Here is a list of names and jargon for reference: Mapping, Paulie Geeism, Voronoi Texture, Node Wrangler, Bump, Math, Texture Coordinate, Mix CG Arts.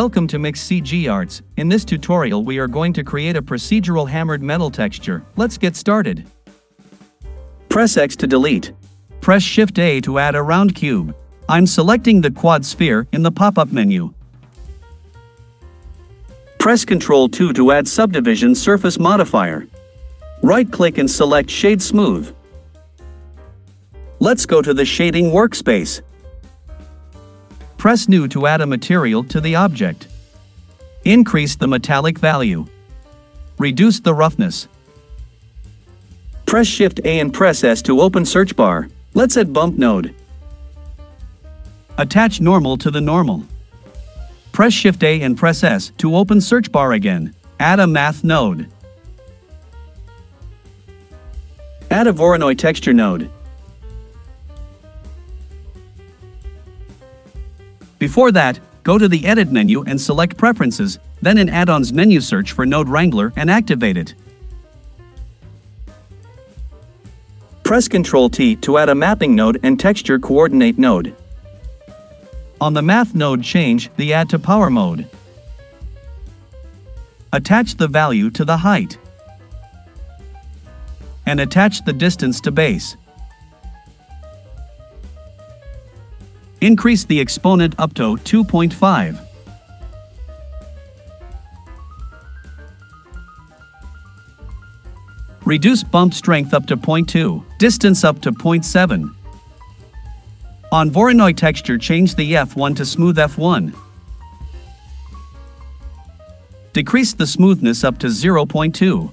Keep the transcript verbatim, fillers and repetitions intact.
Welcome to Mix C G Arts. In this tutorial we are going to create a procedural hammered metal texture. Let's get started. Press X to delete. Press Shift A to add a round cube. I'm selecting the quad sphere in the pop-up menu. Press control two to add subdivision surface modifier. Right-click and select Shade Smooth. Let's go to the shading workspace. Press New to add a material to the object. Increase the metallic value. Reduce the roughness. Press Shift A and press S to open search bar. Let's add Bump node. Attach normal to the normal. Press Shift A and press S to open search bar again. Add a Math node. Add a Voronoi Texture node. Before that, go to the Edit menu and select Preferences, then in Add-ons menu search for Node Wrangler and activate it. Press control T to add a Mapping node and Texture Coordinate node. On the Math node, change the Add to Power mode. Attach the value to the height. And attach the distance to base. Increase the exponent up to two point five. Reduce bump strength up to zero point two, distance up to zero point seven. On Voronoi texture, change the F one to smooth F one. Decrease the smoothness up to zero point two.